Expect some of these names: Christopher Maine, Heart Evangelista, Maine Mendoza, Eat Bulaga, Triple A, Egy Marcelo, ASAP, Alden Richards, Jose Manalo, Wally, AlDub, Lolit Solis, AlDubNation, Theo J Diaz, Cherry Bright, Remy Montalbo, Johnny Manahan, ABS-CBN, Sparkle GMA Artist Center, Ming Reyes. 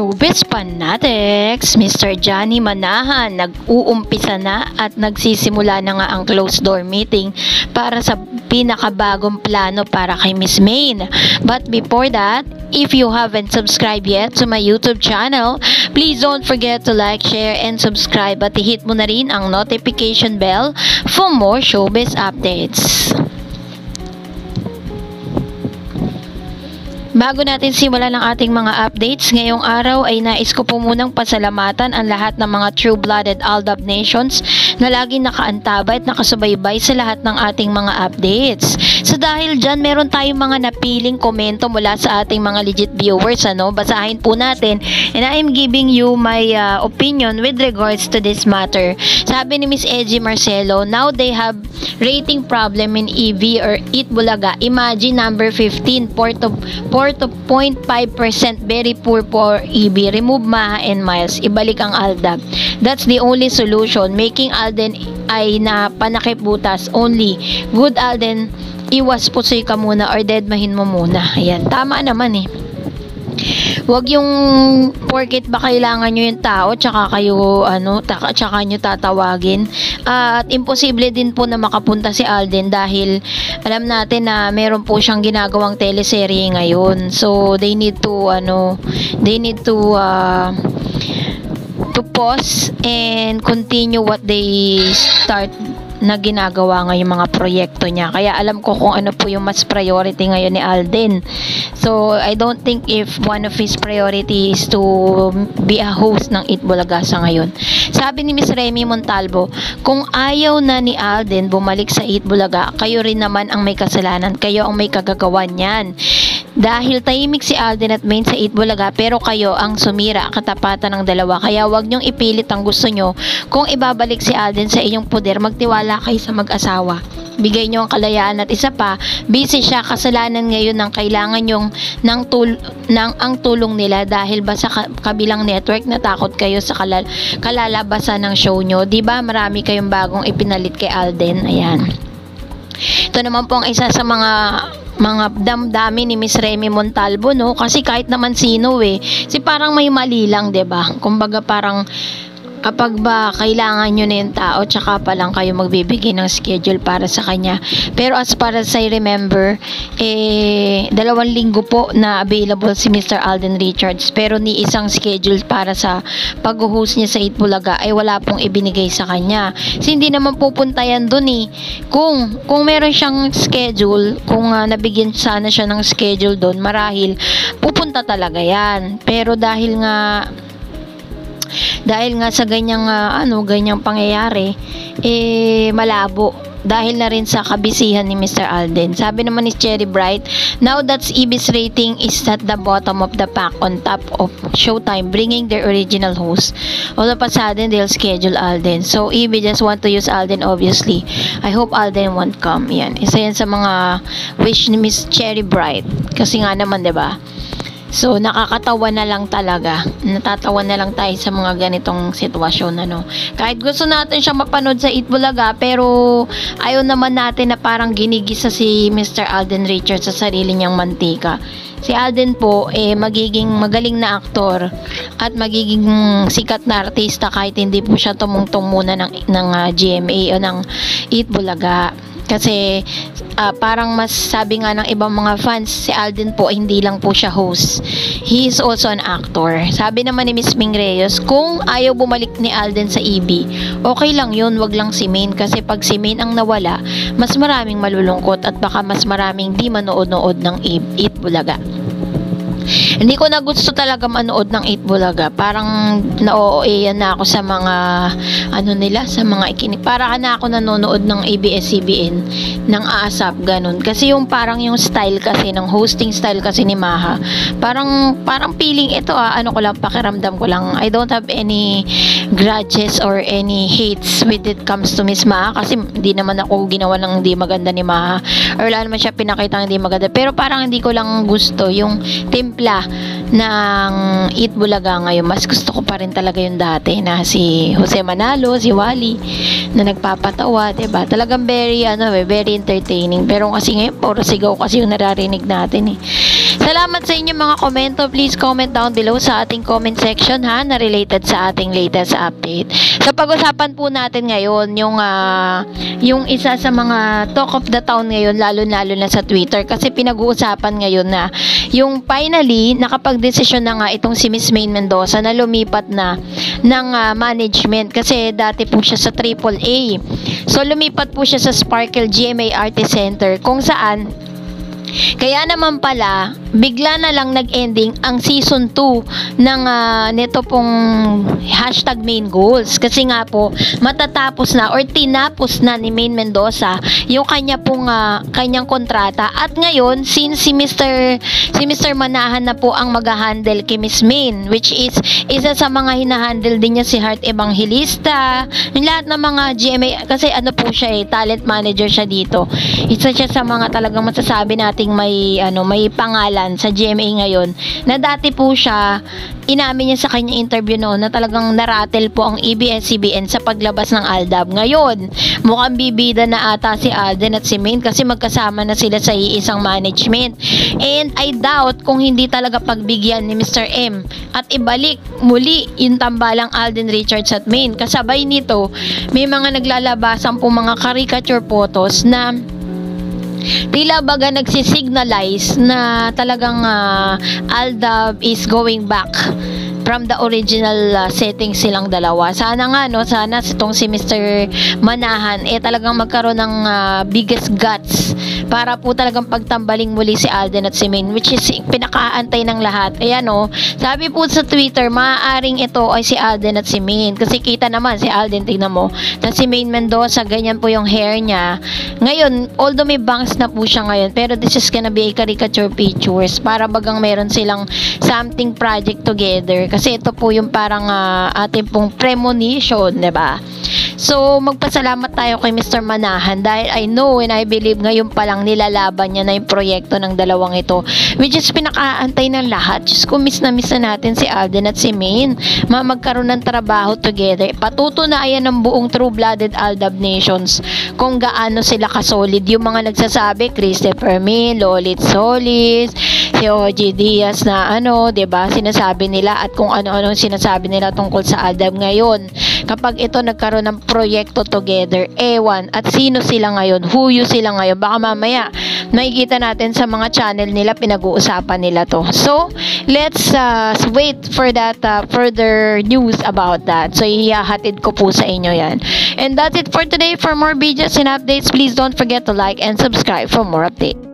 Showbiz Fanatics, Mr. Johnny Manahan, nag-uumpisa na at nagsisimula na nga ang closed door meeting para sa pinakabagong plano para kay Miss Maine. But before that, if you haven't subscribed yet to my YouTube channel, please don't forget to like, share, and subscribe at i-hit mo na rin ang notification bell for more showbiz updates. Bago natin simulan ang ating mga updates, ngayong araw ay nais ko po munang pasalamatan ang lahat ng mga true-blooded AlDub Nations na laging nakaantabay at nakasubaybay sa lahat ng ating mga updates. So dahil dyan, meron tayong mga napiling komento mula sa ating mga legit viewers. Basahin po natin, and I am giving you my opinion with regards to this matter. Sabi ni Miss Egy Marcelo, now they have rating problem in EV or Eat Bulaga. Imagine number 15, Porto 0.5%, very poor for EB. Remove Maha and Miles. Ibalik ang AlDub. That's the only solution. Making Alden ay na panakiputas only. Good Alden, iwas pusoy ka muna or deadmahin mo muna. Ayan, tama naman eh. Huwag yung porket ba kailangan nyo yung tao tsaka kayo tsaka nyo tatawagin. At imposible din po na makapunta si Alden dahil alam natin na meron po siyang ginagawang teleserye ngayon. So they need to pause and continue what they start na ginagawa ngayong mga proyekto niya. Kaya alam ko kung ano po yung mas priority ngayon ni Alden. So, I don't think if one of his priority is to be a host ng Eat Bulaga sa ngayon. Sabi ni Miss Remy Montalbo, kung ayaw na ni Alden bumalik sa Eat Bulaga, kayo rin naman ang may kasalanan. Kayo ang may kagagawan niyan. Dahil tahimik si Alden at Maine sa Eat Bulaga, pero kayo ang sumira, katapatan ng dalawa. Kaya huwag nyong ipilit ang gusto nyo. Kung ibabalik si Alden sa iyong poder, magtiwala kayo sa mag-asawa. Bigay nyo ang kalayaan at isa pa, busy siya, kasalanan ngayon ng kailangan nyong ang tulong nila dahil ba sa kabilang network natakot kayo sa kalalabasan ng show nyo. Diba marami kayong bagong ipinalit kay Alden? Ayan. Ito naman po ang isa sa mga damdamin ni Miss Remy Montalbo, no? Kasi kahit naman sino eh, si parang may mali lang, diba? Kumbaga parang kapag ba kailangan nyo na yung tao, tsaka pa lang kayo magbibigay ng schedule para sa kanya. Pero as far as I remember, dalawang linggo po na available si Mr. Alden Richards, pero ni isang schedule para sa pag-host niya sa Eat Bulaga ay wala pong ibinigay sa kanya. So hindi naman pupunta yan dun eh. Kung meron siyang schedule, kung nabigyan sana siya ng schedule dun, marahil pupunta talaga yan. Pero dahil nga sa ganyang ganyang pangyayari malabo dahil na rin sa kabisihan ni Mr. Alden. Sabi naman ni Cherry Bright, now that's EB's rating is at the bottom of the pack on top of Showtime bringing their original host. All of a sudden they'll schedule Alden. So EB just want to use Alden obviously. I hope Alden won't come. Yan. Isa yan sa mga wish ni Miss Cherry Bright. Kasi nga naman, 'di ba? So, nakakatawa na lang talaga. Natatawa na lang tayo sa mga ganitong sitwasyon, Kahit gusto natin siyang mapanood sa Eat Bulaga, pero ayaw naman natin na parang ginigisa si Mr. Alden Richards sa sarili niyang mantika. Si Alden po, magiging magaling na aktor at magiging sikat na artista kahit hindi po siya tumungtong muna ng GMA o ng Eat Bulaga. Kasi parang mas sabi nga ng ibang mga fans, si Alden po hindi lang po siya host. He is also an actor. Sabi naman ni Miss Ming Reyes, kung ayaw bumalik ni Alden sa EB, okay lang yun, wag lang si Maine. Kasi pag si Maine ang nawala, mas maraming malulungkot at baka mas maraming di manood-nood ng Eat Bulaga. Hindi ko na gusto talaga manood ng Eat Bulaga. Parang na-OA-yan na ako sa mga para na ako nanonood ng ABS-CBN ng ASAP, ganun. Kasi yung parang yung style kasi ng hosting style kasi ni Maha, parang feeling ito pakiramdam ko lang. I don't have any grudges or any hates with it comes to Miss Maha kasi hindi naman ako ginawa ng hindi maganda ni Maha or wala naman siya pinakita ng hindi maganda, pero parang hindi ko lang gusto yung timpla ng Eat Bulaga ngayon. Mas gusto ko pa rin talaga yung dati na si Jose Manalo, si Wally na nagpapatawa, diba? Talagang very very entertaining. Pero kasi ngayon puro sigaw kasi yung nararinig natin eh. Salamat sa inyong mga komento. Please comment down below sa ating comment section ha, na related sa ating latest update. So pag-usapan po natin ngayon yung isa sa mga talk of the town ngayon, lalo na sa Twitter, kasi pinag-uusapan ngayon na yung finally nakapag-desisyon na nga itong si Miss Maine Mendoza na lumipat na ng management, kasi dati po siya sa Triple A. So lumipat po siya sa Sparkle GMA Artist Center, kung saan kaya naman pala bigla na lang nag-ending ang season 2 ng neto pong hashtag Maine Goals, kasi nga po matatapos na or tinapos na ni Maine Mendoza yung kanya pong kanyang kontrata. At ngayon, since si Mr. Manahan na po ang mag-handle kay Miss Maine, which is isa sa mga hinahandle din niya si Heart Evangelista, lahat ng mga GMA, kasi ano po siya eh, talent manager siya dito. Isa siya sa mga talagang masasabi nating may pangalan sa GMA ngayon, na dati po siya, inamin niya sa kanyang interview noon na talagang naratel po ang ABS-CBN sa paglabas ng AlDub. Ngayon, mukhang bibida na ata si Alden at si Maine, kasi magkasama na sila sa iisang management. And I doubt kung hindi talaga pagbigyan ni Mr. M at ibalik muli yung tambalang Alden Richards at Maine. Kasabay nito, may mga naglalabasang po mga caricature photos na tila baga nagsisignalize na talagang AlDub is going back from the original setting silang dalawa. Sana nga no, sana itong si Mr. Manahan eh talagang magkaroon ng biggest guts para po talagang pagtambaling muli si Alden at si Maine, which is pinakaantay ng lahat. Ayan no, sabi po sa Twitter, maaaring ito ay si Alden at si Maine, kasi kita naman si Alden, tignan mo, na si Maine Mendoza, ganyan po yung hair niya. Ngayon, although may bangs na po siya ngayon, pero this is gonna be a caricature pictures, para bagang meron silang something project together. Kasi ito po yung parang ating pong premonition, diba? So, magpasalamat tayo kay Mr. Manahan, dahil I know and I believe ngayon palang nilalaban niya na yung proyekto ng dalawang ito, which is pinakaantay ng lahat. Just kumis na miss na natin si Alden at si Maine, magkaroon ng trabaho together. Patutunayan ng buong true-blooded AlDub Nations kung gaano sila kasolid yung mga nagsasabi, Christopher Maine, Lolit Solis, Theo J Diaz na ano, diba? Sinasabi nila at kung ano-ano sinasabi nila tungkol sa AlDub ngayon. Kapag ito nagkaroon ng proyekto together, ewan at sino sila ngayon, huyo sila ngayon. Baka mamaya nakikita natin sa mga channel nila, pinag-uusapan nila to. So, let's wait for that further news about that. So, ihahatid ko po sa inyo yan. And that's it for today. For more videos and updates, please don't forget to like and subscribe for more updates.